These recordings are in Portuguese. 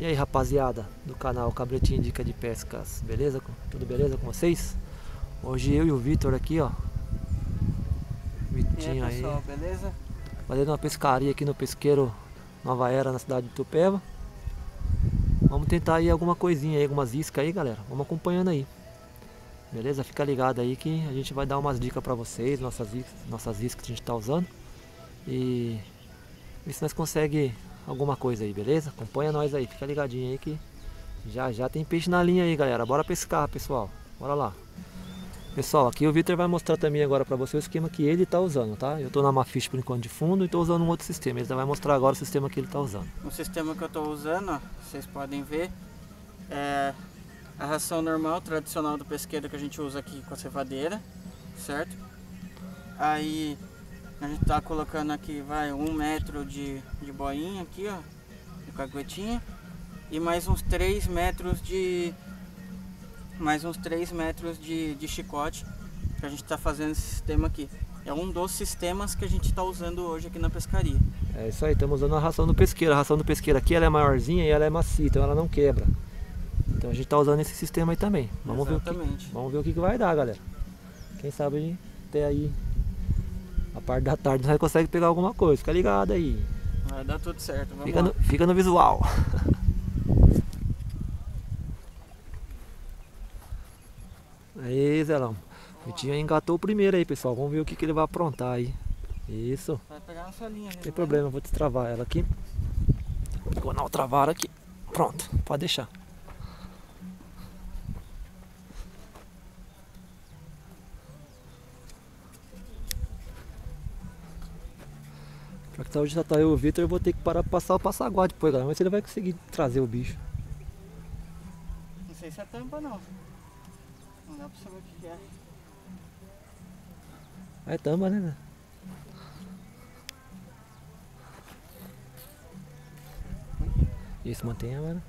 E aí, rapaziada do canal Cabretinho Dica de Pescas, beleza? Tudo beleza com vocês? Hoje eu e o Vitor aqui, ó. Vitinho aí, pessoal, aí, beleza? Fazendo uma pescaria aqui no pesqueiro Nova Era, na cidade de Itupeva. Vamos tentar aí alguma coisinha aí, algumas iscas aí, galera. Vamos acompanhando aí. Beleza? Fica ligado aí que a gente vai dar umas dicas pra vocês, nossas iscas que a gente tá usando. E ver se nós conseguimos alguma coisa aí, beleza? Acompanha nós aí, fica ligadinho aí que já já tem peixe na linha aí, galera. Bora pescar, pessoal. Bora lá. Pessoal, aqui o Vitor vai mostrar também agora pra vocês o esquema que ele tá usando, tá? Eu tô na mafiche por enquanto de fundo e tô usando um outro sistema. Ele vai mostrar agora o sistema que ele tá usando. O sistema que eu tô usando, ó, vocês podem ver, é a ração normal, tradicional do pesqueiro que a gente usa aqui com a cevadeira, certo? Aí a gente tá colocando aqui, vai, 1 metro de boinha aqui, ó, de caguetinha, e mais uns 3 metros de... mais uns 3 metros de chicote, que a gente está fazendo esse sistema aqui. É um dos sistemas que a gente está usando hoje aqui na pescaria. É isso aí, estamos usando a ração do pesqueiro. A ração do pesqueiro aqui ela é maiorzinha e ela é macia, então ela não quebra. Então a gente está usando esse sistema aí também. Vamos ver o que vai dar, galera. Quem sabe até aí, a parte da tarde, nós conseguimos pegar alguma coisa. Fica ligado aí. Vai dar tudo certo, vamos lá. Fica no visual. Aí, Zelão, o Vitinho engatou o primeiro aí, pessoal. Vamos ver o que, que ele vai aprontar aí. Isso. Vai pegar nossa linha. Não tem problema, eu vou destravar ela aqui. Vou na outra vara aqui. Pronto, pode deixar. Pra que tá hoje só tá eu e o Vitor, eu vou ter que parar pra passar o passaguá depois, galera. Mas ele vai conseguir trazer o bicho. Não sei se é tampa não. Não dá pra saber o que é. É tamba, né? Isso, mantém agora.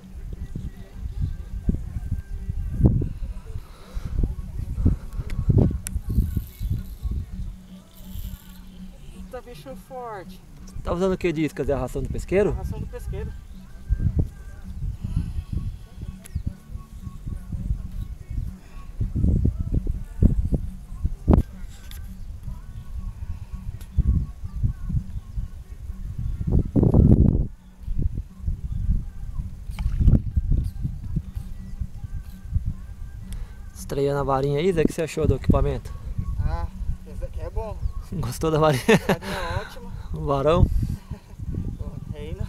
Eita, bicho forte. Tá usando o que de isca? A ração do pesqueiro? A ração do pesqueiro. Estreia na varinha aí, Zé, o que você achou do equipamento? Ah, esse daqui é bom. Gostou da varinha? A varinha é ótima. O varão? Aí não.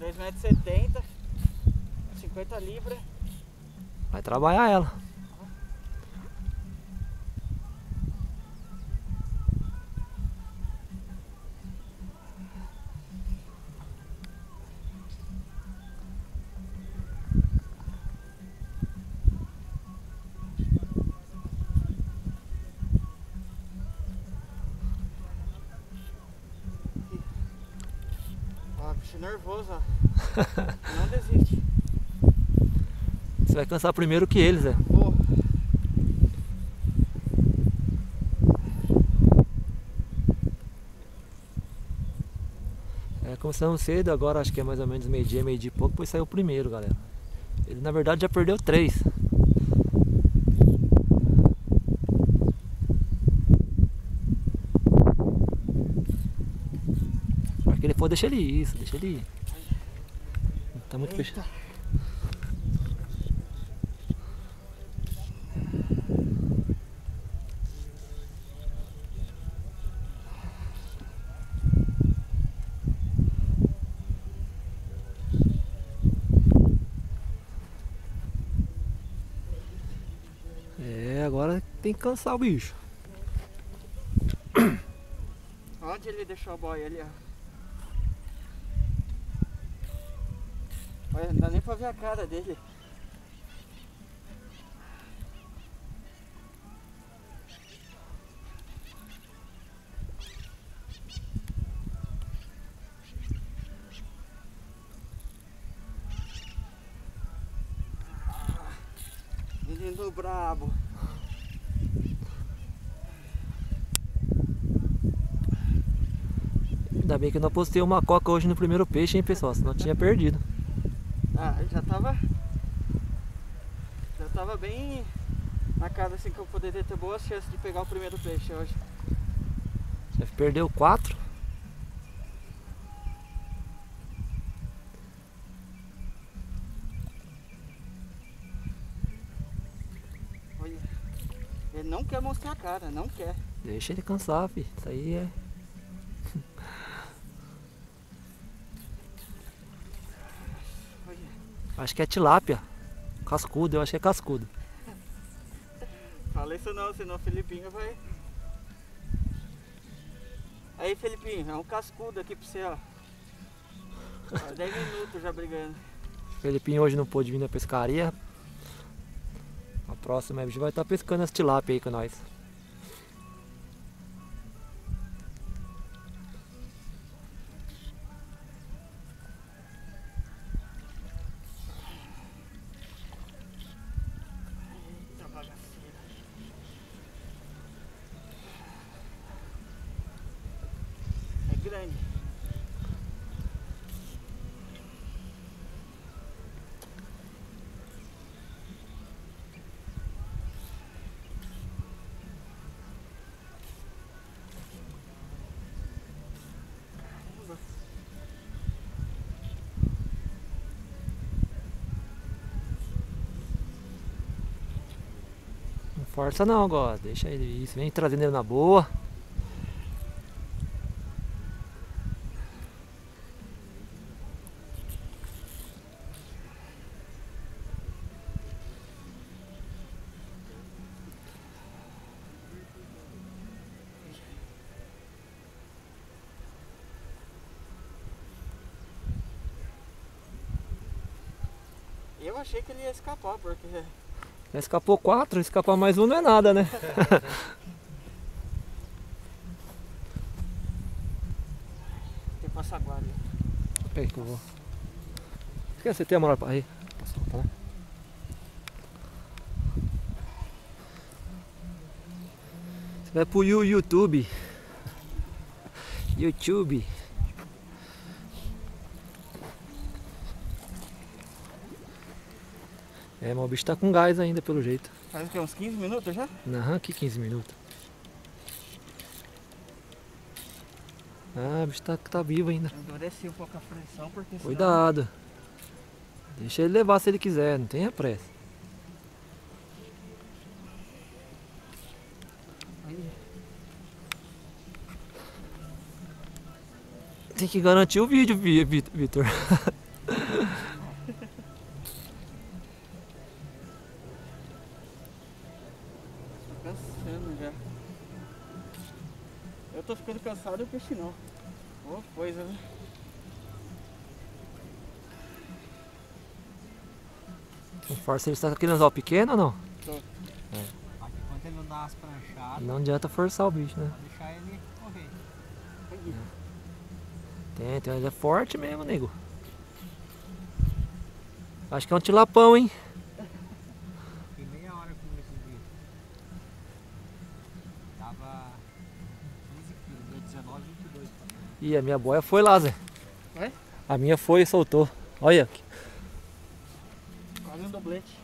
2,70 m, 50 libras. Vai trabalhar ela. Nervoso, ó. Não desiste. Você vai cansar primeiro que eles, é? Boa. É, começamos cedo, agora acho que é mais ou menos meio-dia e pouco, pois saiu o primeiro, galera. Ele na verdade já perdeu 3. Pô, deixa ele ir, isso, deixa ele ir. Não tá muito fechado. É, agora tem que cansar o bicho. Onde ele deixou a boia ali, ó? Olha, não dá nem pra ver a cara dele. Menino brabo. Ainda bem que eu não postei uma coca hoje no primeiro peixe, hein, pessoal? Senão eu tinha perdido. já tava bem na casa, assim, que eu poderia ter boas chances de pegar o primeiro peixe hoje. Você perdeu 4? Olha, ele não quer mostrar a cara, não quer. Deixa ele cansar, filho. Isso aí é... Acho que é tilápia. Cascudo, eu acho que é cascudo. Fala isso não, senão o Felipinho vai... Aí, Felipinho, é um cascudo aqui pra você, ó. Há 10 minutos já brigando. O Felipinho hoje não pôde vir na pescaria. A próxima a gente vai estar pescando as tilápia aí com nós. Força não agora, deixa ele, isso, vem trazendo ele na boa. Eu achei que ele ia escapar, porque... Escapou 4, escapar mais um não é nada, né? Tem passaguarda. Peraí que eu vou. Esquece, você tem a moral pra aí. Passou, tá? Você vai pro YouTube. YouTube. É, mas o bicho tá com gás ainda, pelo jeito. Faz o quê? Uns 15 minutos já? Aham, que 15 minutos. Ah, o bicho tá vivo ainda. Endureci um pouco a pressão porque... Cuidado. Senão... Deixa ele levar se ele quiser, não tenha pressa. Tem que garantir o vídeo, Vitor. Eu tô ficando cansado e o peixe não. Boa coisa, né? O forceiro está querendo usar o pequeno ou não? Tô. É. Aqui, quando ele não dá umas pranchadas... Não adianta forçar o bicho, né? Vou deixar ele correr. É. Tem, ele é forte mesmo, nego. Acho que é um tilapão, hein? E a minha boia foi lá, Zé. É? A minha foi e soltou. Olha aqui. Quase um doblete.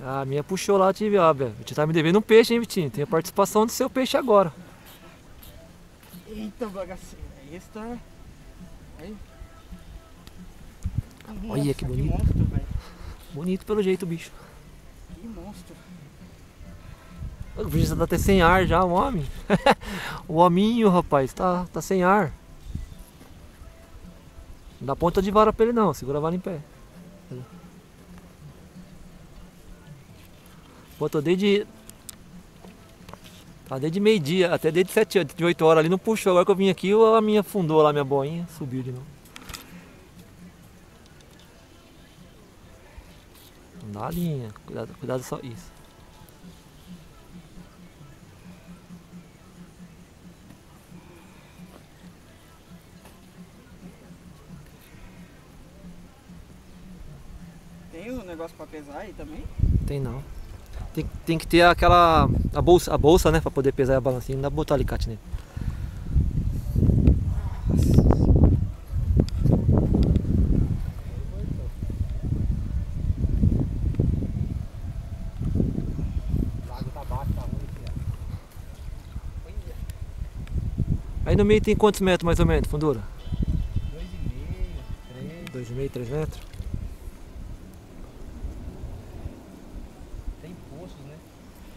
A minha puxou lá, tive, ó, Vitinho tá me devendo um peixe, hein, Vitinho? Tem a participação do seu peixe agora. Eita, bagaceira. Esse tá... Aí. Olha, nossa, que bonito. Que monstro, velho. Bonito pelo jeito, bicho. Que monstro. O bicho já tá até sem ar já, o homem. O hominho, rapaz, tá sem ar. Não dá ponta de vara pra ele não, segura a vara em pé. Pô, tô desde... Tá desde meio-dia, até desde 7, 8 horas ali, não puxou. Agora que eu vim aqui, a minha afundou lá, minha boinha, subiu de novo. Não dá a linha, cuidado, cuidado só isso. Negócio para pesar aí também? Tem não. Tem que ter aquela a bolsa, né, para poder pesar a balancinha, não dá pra botar alicate nele. Nossa. Aí no meio tem quantos metros mais ou menos de fundura? 2,5, 3 metros. Tem poços, né?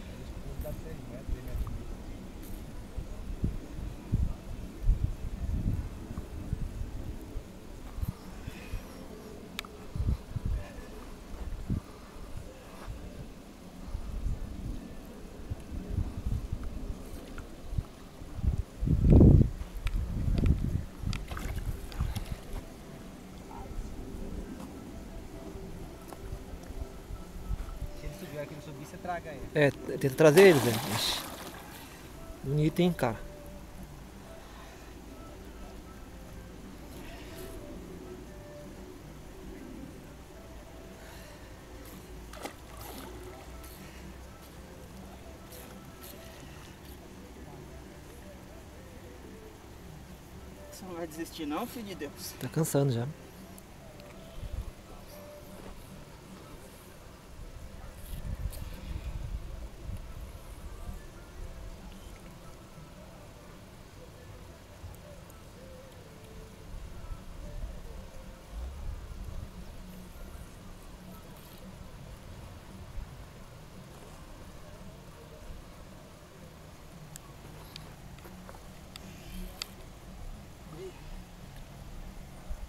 Eles dá 3 metros, 3 metros. Você traga ele. É, tenta trazer eles, velho. Bonito, hein, cara. Você não vai desistir não, filho de Deus? Tá cansando já.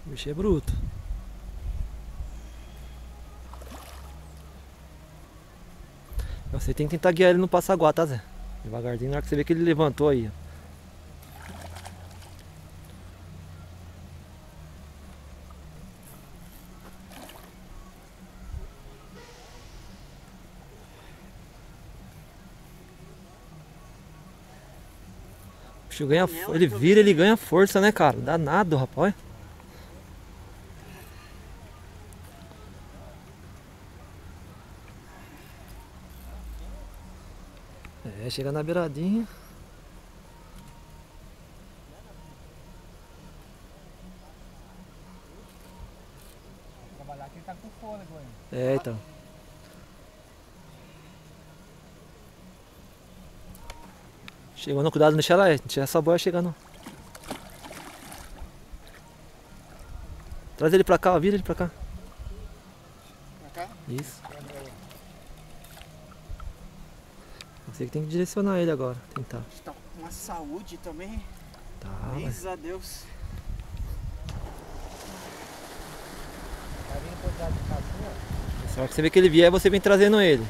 O bicho é bruto. Você tem que tentar guiar ele no passaguá, tá, Zé? Devagarzinho, na hora que você vê que ele levantou aí. O bicho ganha, ele vira, ele ganha força, né, cara? Danado, rapaz. É, chega na beiradinha. Trabalhar que ele tá com fôlego ainda. É, então. Chegou, não, cuidado, não deixa ela, não deixa essa boia chegar não. Traz ele pra cá, ó, vira ele pra cá. Pra cá? Isso. Você que tem que direcionar ele agora, tentar. Tá com uma saúde também. Tá. Graças a Deus. Tá vindo por trás de casa, ó. Só que você vê que ele vier, você vem trazendo ele.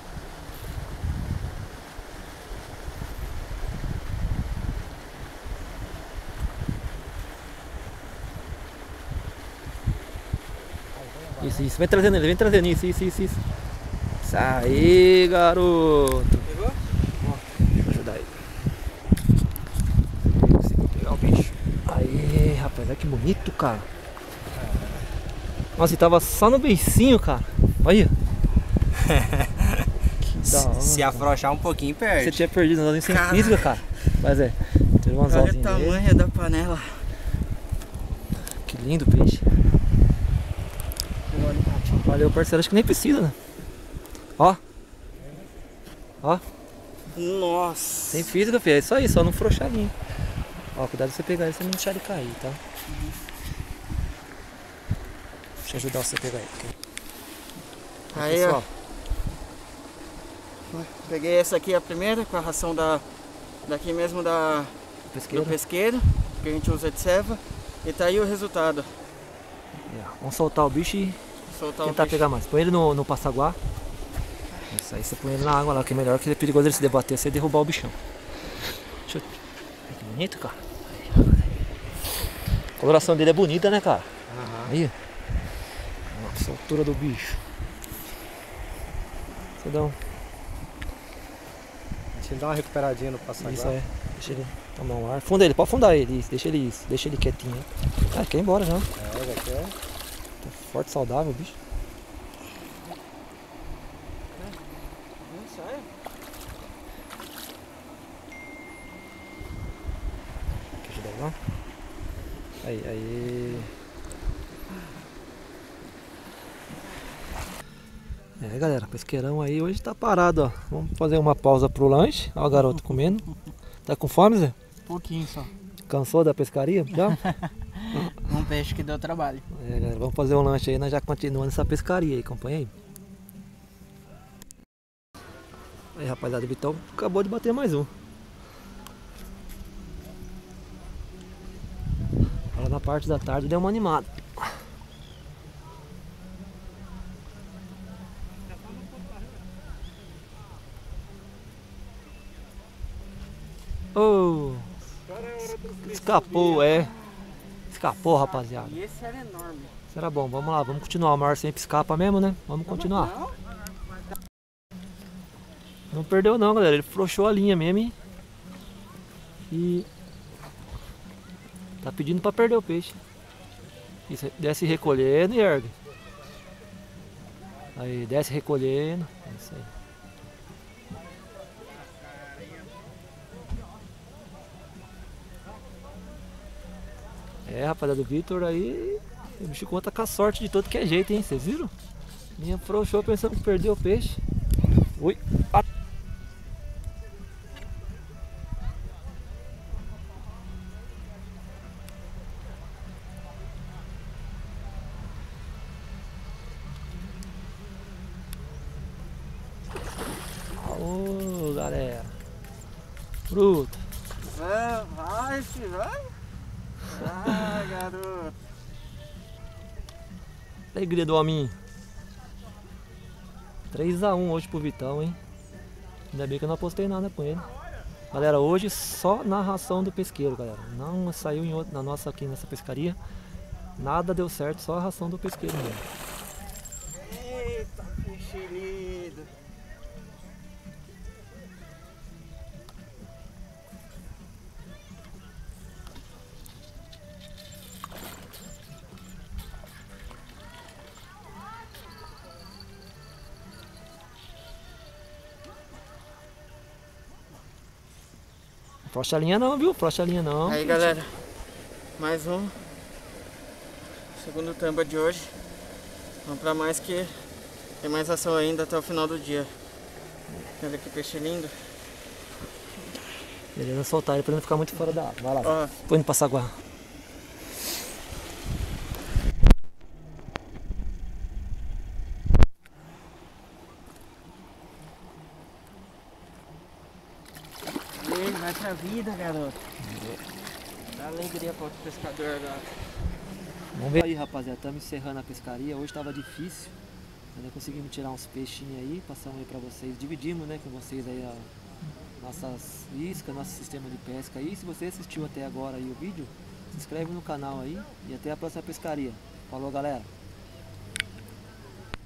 Isso, isso, vem trazendo ele, vem trazendo isso. Isso aí, garoto. Olha que bonito, cara. Nossa, ele tava só no beicinho, cara. Olha. Que da hora, se afrouxar cara. Um pouquinho, perde. Você tinha perdido, não sem física, cara. Mas é, teve umas olha o tamanho dele. Da panela. Que lindo peixe. Valeu, parceiro. Acho que nem precisa, né? Ó. Ó. Nossa. Sem física, filho. É isso aí, só não frouxadinho. Ó, cuidado de você pegar ele, você não deixar ele cair, tá? Uhum. Deixa eu ajudar você a pegar ele. Aí, pessoal. Ó. Peguei essa aqui, a primeira, com a ração daqui mesmo do pesqueiro, que a gente usa de ceva. E tá aí o resultado. É, vamos soltar o bicho e tentar pegar mais. Põe ele no passaguá. Isso aí, você põe ele na água lá, que é melhor, que é perigoso ele se debater, você derrubar o bichão. Deixa eu... Que bonito, cara. A coloração dele é bonita, né, cara? Uhum. Aí. Nossa, a altura do bicho. Você dá um... Deixa ele dar uma recuperadinha no passaguá. Isso, é. Deixa ele tomar um ar. Funda ele, pode afundar ele. Isso, deixa ele isso. Deixa ele quietinho. Ah, quer ir embora já. É, já quer. Tá forte, saudável o bicho. Aí, aí. É, galera, pesqueirão aí hoje tá parado, ó. Vamos fazer uma pausa pro lanche. Ó, o garoto comendo. Tá com fome, Zé? Pouquinho só. Cansou da pescaria? Já? Um peixe que deu trabalho. É, galera, vamos fazer um lanche aí, nós já continuando essa pescaria aí, companheiro. Aí, rapaziada, o Vitão acabou de bater mais um. Agora na parte da tarde deu uma animada. Oh, escapou, é. Escapou, rapaziada. E esse era enorme. Isso era bom, vamos lá, vamos continuar. O maior sempre escapa mesmo, né? Vamos continuar. Não perdeu não, galera. Ele frouxou a linha mesmo. E tá pedindo pra perder o peixe. Isso, desce recolhendo e ergue. Aí, desce recolhendo. É isso aí. É, rapaziada, do Vitor aí, o bicho conta com a sorte de todo que é jeito, hein? Vocês viram? Minha frouxou pensando que perdeu o peixe. Ui! Ah. Ô, galera! Fruto! Vai, se vai! Ah, garoto! Alegria do hominho! 3-1 hoje pro Vitão, hein? Ainda bem que eu não apostei nada com ele. Galera, hoje só narração do pesqueiro, galera. Não saiu em outro, na nossa, aqui nessa pescaria. Nada deu certo, só a ração do pesqueiro mesmo. Eita, peixe lindo! Frouxa a linha não, viu? Frouxa a linha não. Aí, galera, mais um. Segundo tamba de hoje. Vamos pra mais que tem mais ação ainda até o final do dia. Olha que peixe lindo. Beleza, soltar ele pra não ficar muito fora da água. Vai lá, ó. Põe no passaguá. Vai pra vida, garoto. Dá alegria para o pescador agora. Vamos ver aí, rapaziada. Estamos encerrando a pescaria. Hoje estava difícil. Ainda conseguimos tirar uns peixinhos aí. Passamos aí para vocês. Dividimos, né, com vocês aí a nossas iscas, nosso sistema de pesca aí. Se você assistiu até agora aí o vídeo, se inscreve no canal aí. E até a próxima pescaria. Falou, galera.